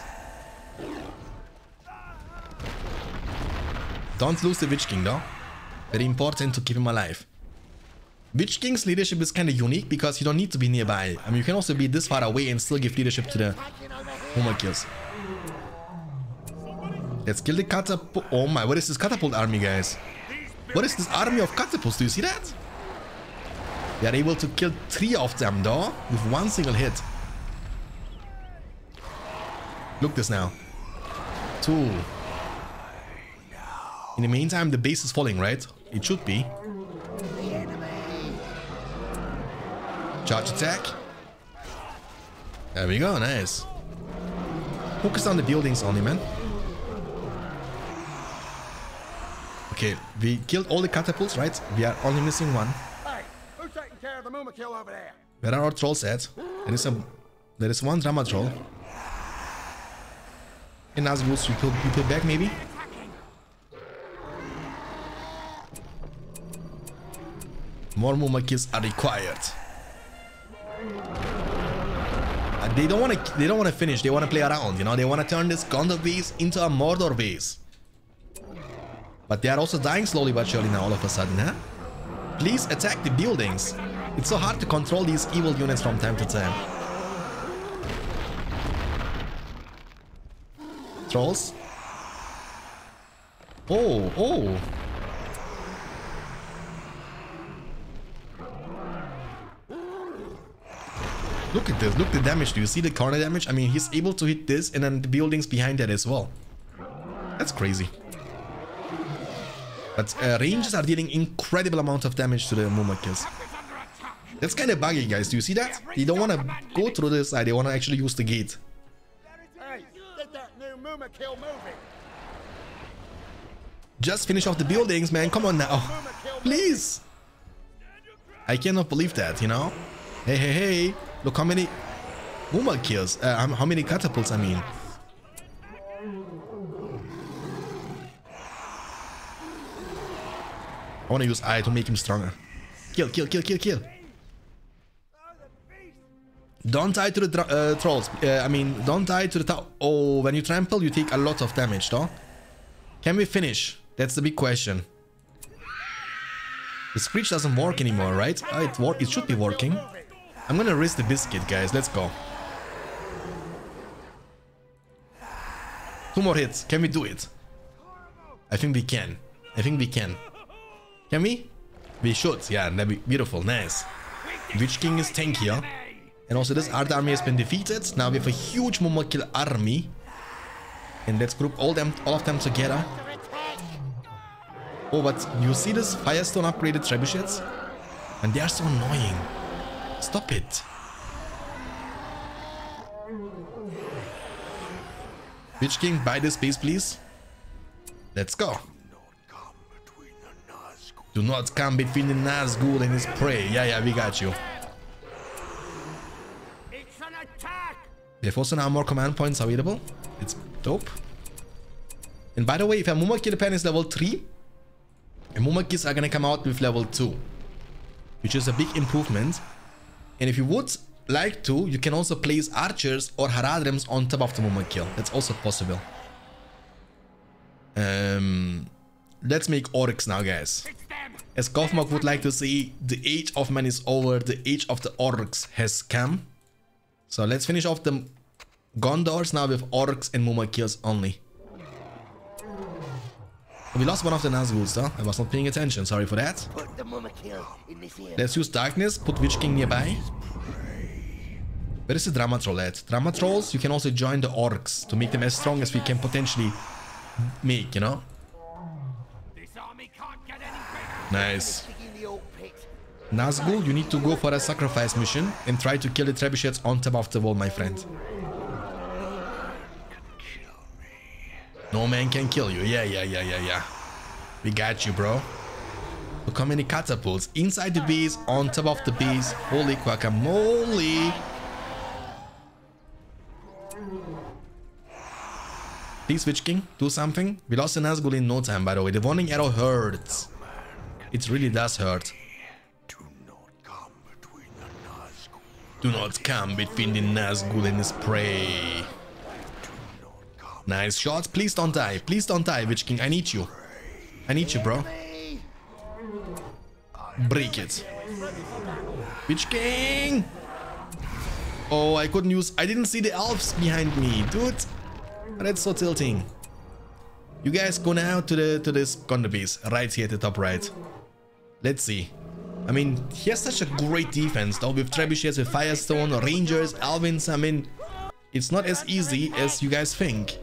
Don't lose the Witch King, though. Very important to keep him alive. Witch King's leadership is kind of unique because you don't need to be nearby. I mean, you can also be this far away and still give leadership to the Mumakils. Let's kill the catapult. Oh my, what is this catapult army, guys? What is this army of catapults? Do you see that? They are able to kill three of them, though, with one single hit. Look this now. Two. In the meantime, the base is falling, right? It should be. Charge attack. There we go, nice. Focus on the buildings only, man. Okay, we killed all the catapults, right? We are only missing one. Hey, who's taking care of the Mumakil over there? Where are our trolls at? There is a, there is one drama troll. And Nazgul, we pull, we pull back maybe. More Mumakils are required. They don't want to. They don't want to finish. They want to play around. You know, they want to turn this Gondor base into a Mordor base. But they are also dying slowly but surely now. All of a sudden, huh? Please attack the buildings. It's so hard to control these evil units from time to time. Trolls. Oh, oh. Look at this, look at the damage. Do you see the corner damage? I mean, he's able to hit this and then the buildings behind that as well. That's crazy. But uh, rangers are dealing incredible amount of damage to the Mumakils. That's kind of buggy, guys. Do you see that? They don't want to go through this side. They want to actually use the gate. Hey, get that new Mumakil moving. Just finish off the buildings, man. Come on now. Please. I cannot believe that, you know? Hey, hey, hey. Look how many Mumakils, uh, how many catapults, I mean. I want to use Eye to make him stronger. Kill, kill, kill, kill, kill. Don't die to the uh, trolls. Uh, I mean, don't die to the tower. Oh, when you trample, you take a lot of damage, though. Can we finish? That's the big question. The Screech doesn't work anymore, right? Oh, it, wor it should be working. I'm gonna risk the biscuit, guys. Let's go. Two more hits. Can we do it? I think we can. I think we can. Can we? We should. Yeah, that'd be beautiful. Nice. Witch King is tankier. And also this Art army has been defeated. Now we have a huge Mumakil army. And let's group all them, all of them together. Oh, but you see this Firestone upgraded trebuchets? And they are so annoying. Stop it. Witch King, buy this base, please. Let's go. Do not come between the Nazgul and his prey. Yeah, yeah, we got you. They have also now more command points available. It's dope. And by the way, if a Mumakil pen is level three, the Mumakils are gonna come out with level two, which is a big improvement. And if you would like to, you can also place archers or haradrims on top of the Mumakil. That's also possible. Um, let's make orcs now, guys. As Gothmog would like to see, the age of man is over. The age of the orcs has come. So let's finish off the Gondors now with orcs and Mumakils only. We lost one of the Nazguls, though. I was not paying attention. Sorry for that. Put the Mumakil in this ear. Let's use Darkness. Put Witch King nearby. Where is the Drama Troll at? Drama Trolls, you can also join the orcs to make them as strong as we can potentially make, you know? This army can't get any nice. Nazgul, you need to go for a sacrifice mission and try to kill the trebuchets on top of the wall, my friend. No man can kill you. Yeah, yeah, yeah, yeah, yeah. We got you, bro. We're coming catapults inside the base, on top of the base. Holy guacamole! Please, Witch King, do something. We lost the Nazgul in no time, by the way. The warning arrow hurts. It really does hurt. Do not come between the Nazgul and his prey. Nice shots. Please don't die. Please don't die, Witch King. I need you. I need you, bro. Break it. Witch King! Oh, I couldn't use... I didn't see the elves behind me, dude. That's so tilting. You guys go now to the to this Gondor base. Right here at the top right. Let's see. I mean, he has such a great defense, though, with trebuchets, with Firestone, Rangers, Alvins. I mean, it's not as easy as you guys think.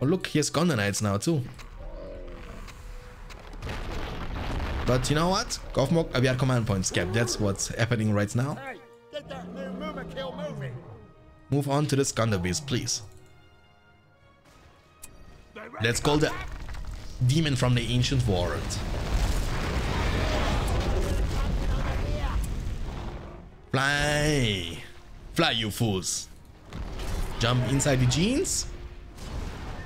Oh, look, he has Gondor Knights now, too. But you know what? Gothmog, we are command points capped. That's what's happening right now. Hey, get that new Mumakil moving. Move on to this Gondor base, please. Let's call the demon from the ancient world. Fly! Fly, you fools! Jump inside the jeans.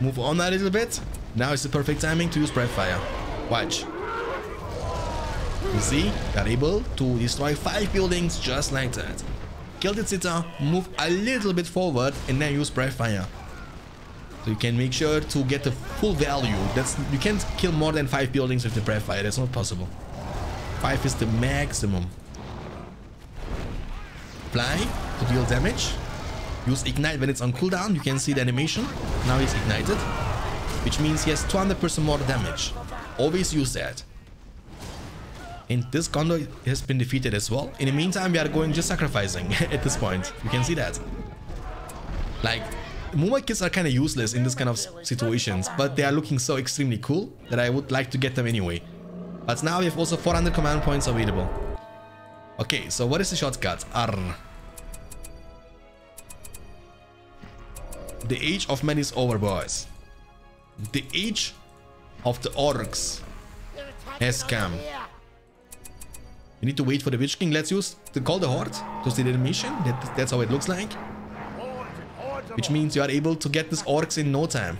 Move on a little bit. Now is the perfect timing to use Breathfire. Watch. You see, they're able to destroy five buildings just like that. Kill the sitter, move a little bit forward, and then use Breathfire. So you can make sure to get the full value. That's, you can't kill more than five buildings with the Breathfire. That's not possible. Five is the maximum. Fly to deal damage. Use Ignite when it's on cooldown. You can see the animation. Now he's ignited, which means he has two hundred percent more damage. Always use that. And this Gondor has been defeated as well. In the meantime, we are going just sacrificing at this point. You can see that. Like, Mumakils are kind of useless in this kind of situations, but they are looking so extremely cool that I would like to get them anyway. But now we have also four hundred command points available. Okay, so what is the shortcut? R. The age of men is over, boys. The age of the orcs has come. You need to wait for the Witch King. Let's use the Call the Horde to see the animation. That, that's how it looks like. Which means you are able to get these orcs in no time.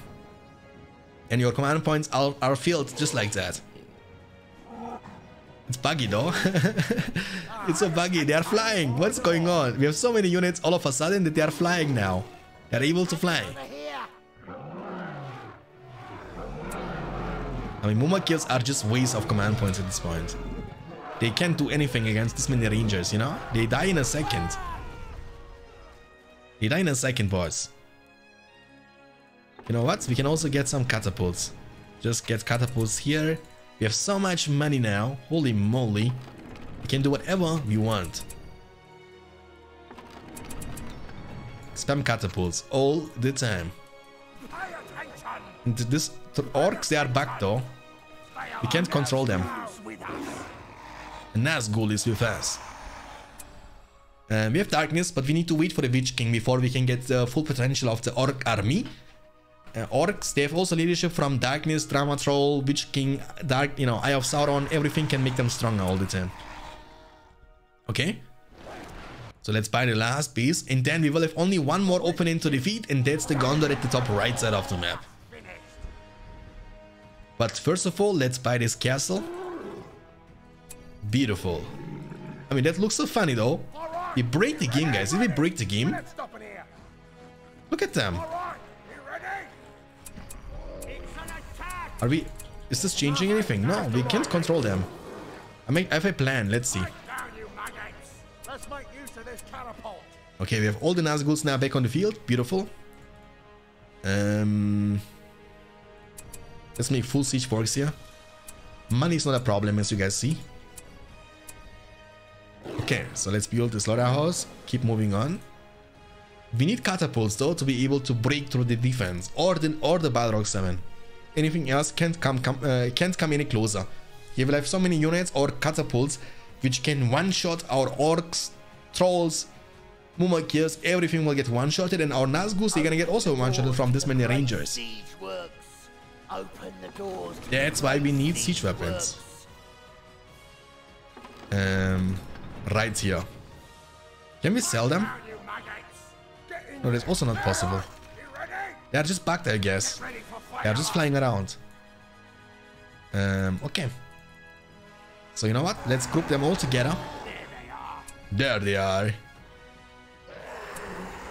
And your command points are, are filled just like that. It's buggy though. It's so buggy. They are flying. What's going on? We have so many units all of a sudden that they are flying now. They are able to fly. I mean, Mumakils are just waste of command points at this point. They can't do anything against this many Rangers, you know? They die in a second. They die in a second, boys. You know what? We can also get some catapults. Just get catapults here. We have so much money now. Holy moly. We can do whatever we want. Spam catapults all the time. And this, the orcs, they are back though. We can't control them. Nazgul is with us. Um, we have darkness, but we need to wait for the Witch King before we can get the full potential of the orc army. Uh, orcs, they have also leadership from darkness, drama troll, Witch King, dark, you know, Eye of Sauron. Everything can make them stronger all the time. Okay. So let's buy the last piece, and then we will have only one more opening to defeat, and that's the Gondor at the top right side of the map. But first of all, let's buy this castle. Beautiful. I mean, that looks so funny though. We break the game, guys. Did we break the game? Look at them. Are we... Is this changing anything? No, we can't control them. I mean, I have a plan. Let's see. Okay, we have all the Nazguls now back on the field. Beautiful. Um, Let's make full siege forks here. Money is not a problem, as you guys see. Okay, so let's build the slaughterhouse. Keep moving on. We need catapults though to be able to break through the defense or the or the Balrog seven. Anything else can't come, come uh, can't come any closer. You will have so many units or catapults which can one-shot our orcs, trolls, Mumakils. Everything will get one-shotted, and our Nazguls, they're gonna get also one-shotted from this many Rangers. Yeah, that's why we need siege weapons. Um, right here. Can we sell them? No, that's also not possible. They are just bugged, I guess. They are just flying around. Um, okay. So you know what? Let's group them all together. There they are.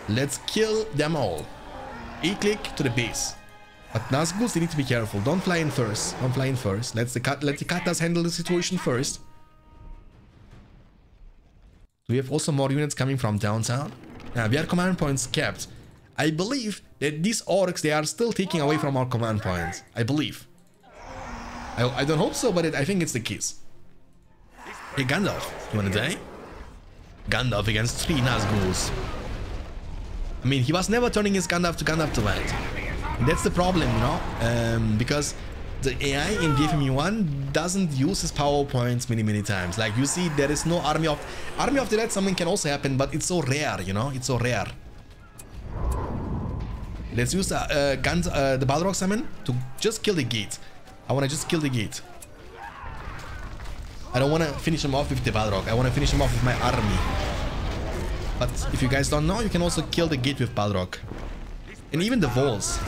Let's kill them all. E-click to the base. But Nazguls, they need to be careful. Don't fly in first. Don't fly in first. Let's the cut, let the katas handle the situation first. Do we have also more units coming from downtown? Now, we are command points kept. I believe that these orcs, they are still taking away from our command points. I believe. I, I don't hope so, but it, I think it's the case. Hey, Gandalf, you wanna die? Gandalf against three Nazguls. I mean, he was never turning his Gandalf to Gandalf to land. That's the problem, you know? Um, because the A I in D F M E one doesn't use his power points many, many times. Like, you see, there is no Army of... Army of the Dead, something can also happen, but it's so rare, you know? It's so rare. Let's use the, uh, guns, uh, the Balrog summon to just kill the gate. I want to just kill the gate. I don't want to finish him off with the Balrog. I want to finish him off with my army. But if you guys don't know, you can also kill the gate with Balrog. And even the walls.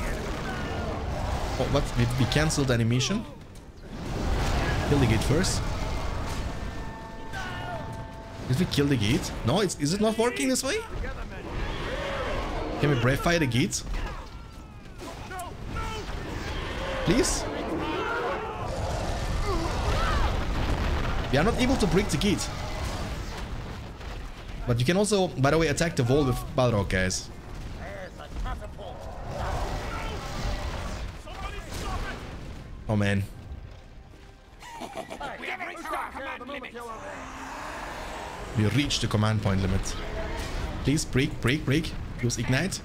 Oh, what? We, we cancelled animation. Kill the gate first. Did we kill the gate? No, it's, is it not working this way? Can we brave fire the gate? Please? We are not able to break the gate. But you can also, by the way, attack the wall with Balrog, guys. Oh, man. We reached the command point limit. Please break, break, break. Use ignite.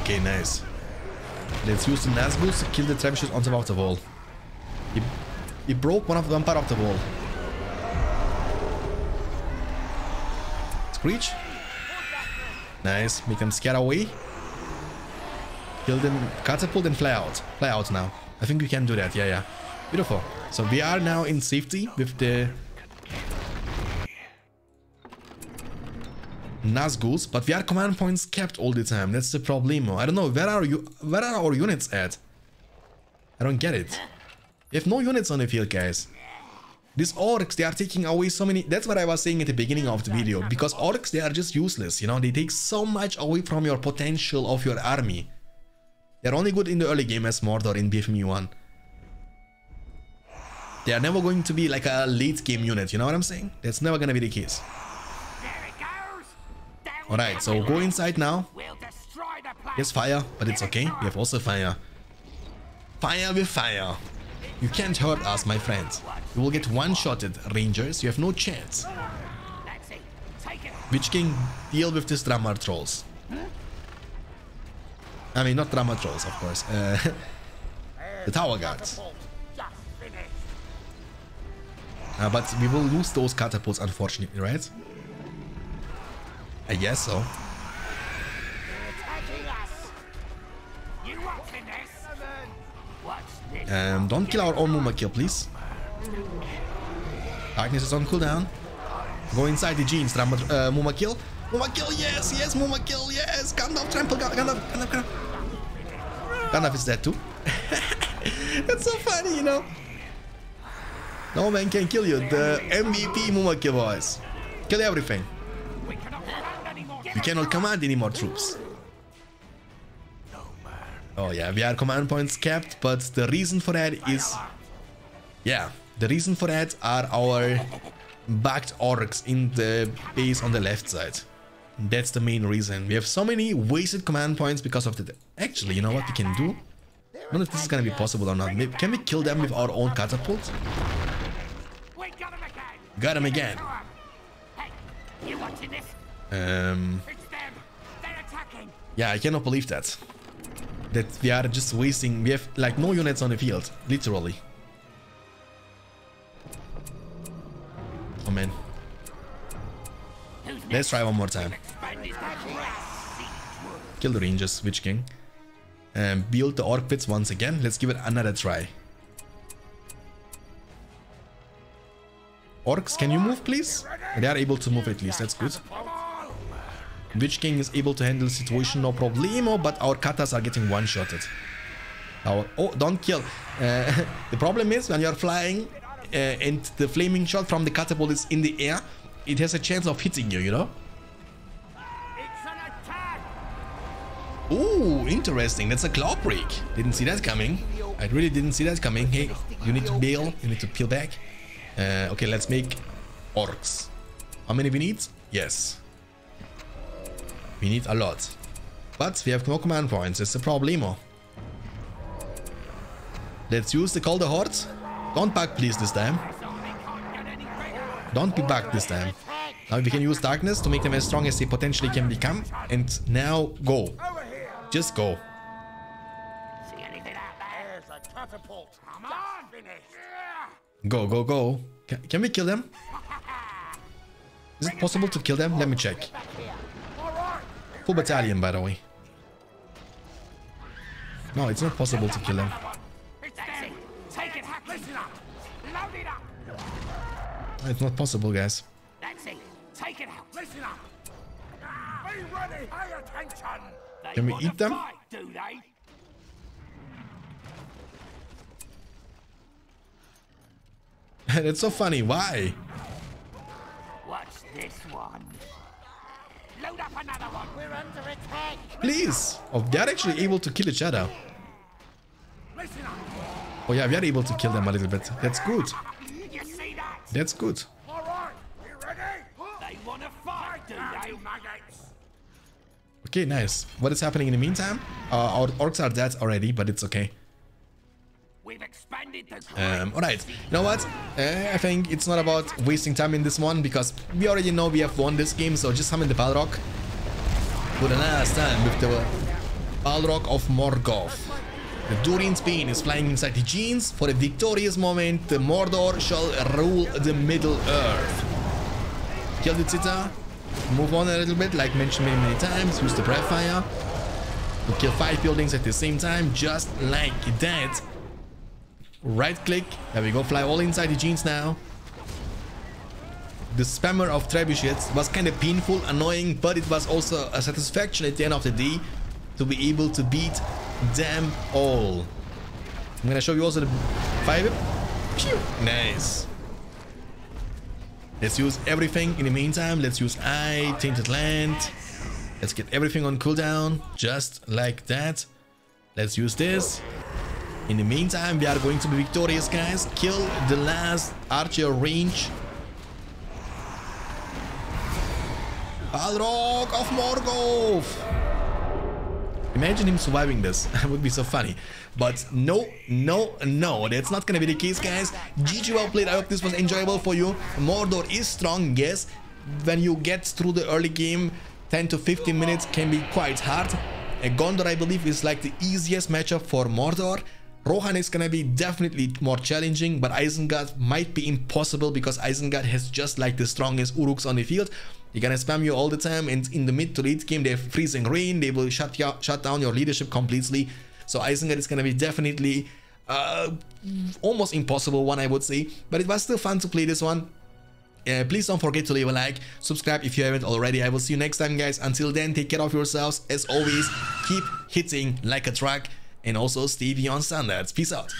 Okay, nice. Let's use the Nazgul to kill the trebuchets on top of the wall. He, he broke one of the one part of the wall. Screech. Nice. Make them scare away. Kill them, catapult, and fly out. Fly out now. I think we can do that. Yeah, yeah. Beautiful. So we are now in safety with the Nazguls, but we are command points kept all the time. That's the problemo. I don't know. Where are you? Where are our units at? I don't get it. We have no units on the field, guys. These orcs, they are taking away so many. That's what I was saying at the beginning of the video. Because orcs, they are just useless. You know, they take so much away from your potential of your army. They're only good in the early game as Mordor in B F M E one. They are never going to be like a late game unit, you know what I'm saying? That's never gonna be the case. Alright, so go inside now. Yes, fire, but it's okay. We have also fire. Fire with fire. You can't hurt us, my friends. You will get one-shotted, rangers. You have no chance. Witch King, deal with these drama trolls. I mean, not drama trolls, of course. Uh, the tower guards. Uh, but we will lose those catapults, unfortunately, right? I guess so. Um, don't kill our own Mumakil, please. Darkness is on cooldown. Go inside the jeans, drama, uh, Mumakil. Mumakil, yes, yes, Mumakil, yes. Gandalf, trample, Gandalf, Gandalf, Gandalf. Gandalf is dead too. That's so funny, you know. No man can kill you. The M V P Mumakil boys. Kill everything. You cannot command any more troops. Oh yeah, we are command points capped, but the reason for that is... Yeah, the reason for that are our bugged orcs in the base on the left side. That's the main reason. We have so many wasted command points because of that. Actually, you know what we can do? I don't know if this is gonna be possible or not. Can we kill them with our own catapult? Got him again. Um. Yeah, I cannot believe that. That we are just wasting. We have like no units on the field, literally. Oh man. Let's try one more time. Kill the rangers, Witch King. um, build the orc pits once again. Let's give it another try. Orcs, can you move, please? They are able to move at least. That's good. Witch King is able to handle the situation, no problemo, but our katas are getting one-shotted. Our oh, don't kill. Uh, the problem is when you are flying uh, and the flaming shot from the catapult is in the air, it has a chance of hitting you, you know? Ooh, interesting. That's a claw break. Didn't see that coming. I really didn't see that coming. Hey, you need to bail. You need to peel back. Uh, okay, let's make orcs. How many we need? Yes. We need a lot. But we have no command points. That's the problemo. Let's use the call the horde. Don't bug, please, this time. Don't be bugged this time. Now we can use darkness to make them as strong as they potentially can become. And now go. Just go. Go, go, go. Can, can we kill them? Is it possible to kill them? Let me check. Full battalion, by the way. No, it's not possible to kill them. It's not possible, guys. Can we eat them? That's so funny. Why? What's this one? Load up another one. We're under attack. Please. Oh, they're actually able to kill each other. Oh yeah, we are able to kill them a little bit. That's good. That's good. Okay, nice. What is happening in the meantime? Uh, our orcs are dead already, but it's okay. Um, alright, you know what? Uh, I think it's not about wasting time in this one because we already know we have won this game, so just summon the Balrog. Put a nice time with the Balrog of Morgoth. The Durin's Bane is flying inside the jeans. For a victorious moment, the Mordor shall rule the Middle-Earth. Kill the Zita. Move on a little bit, like mentioned many, many times. Use the breath fire. We'll kill five buildings at the same time, just like that. Right click, there we go, fly all inside the jeans now. The spammer of trebuchets was kind of painful, annoying, but it was also a satisfaction at the end of the day to be able to beat them all. I'm gonna show you also the fire whip. Pew! Nice. Let's use everything in the meantime. Let's use Eye, Tainted Land. Let's get everything on cooldown, just like that. Let's use this. In the meantime, we are going to be victorious, guys. Kill the last archer range. Balrog of Morgoth! Imagine him surviving this. That would be so funny. But no, no, no. That's not going to be the case, guys. G G, well played. I hope this was enjoyable for you. Mordor is strong, yes. When you get through the early game, ten to fifteen minutes can be quite hard. Gondor, I believe, is like the easiest matchup for Mordor. Rohan is gonna be definitely more challenging, but Isengard might be impossible because Isengard has just like the strongest Uruks on the field. They're gonna spam you all the time, and in the mid to late game they have freezing rain, they will shut, you, shut down your leadership completely. So Isengard is gonna be definitely uh, almost impossible one, I would say, but it was still fun to play this one. Uh, please don't forget to leave a like, subscribe if you haven't already. I will see you next time, guys. Until then, take care of yourselves. As always, keep hitting like a truck. And also stay beyond standards. Peace out.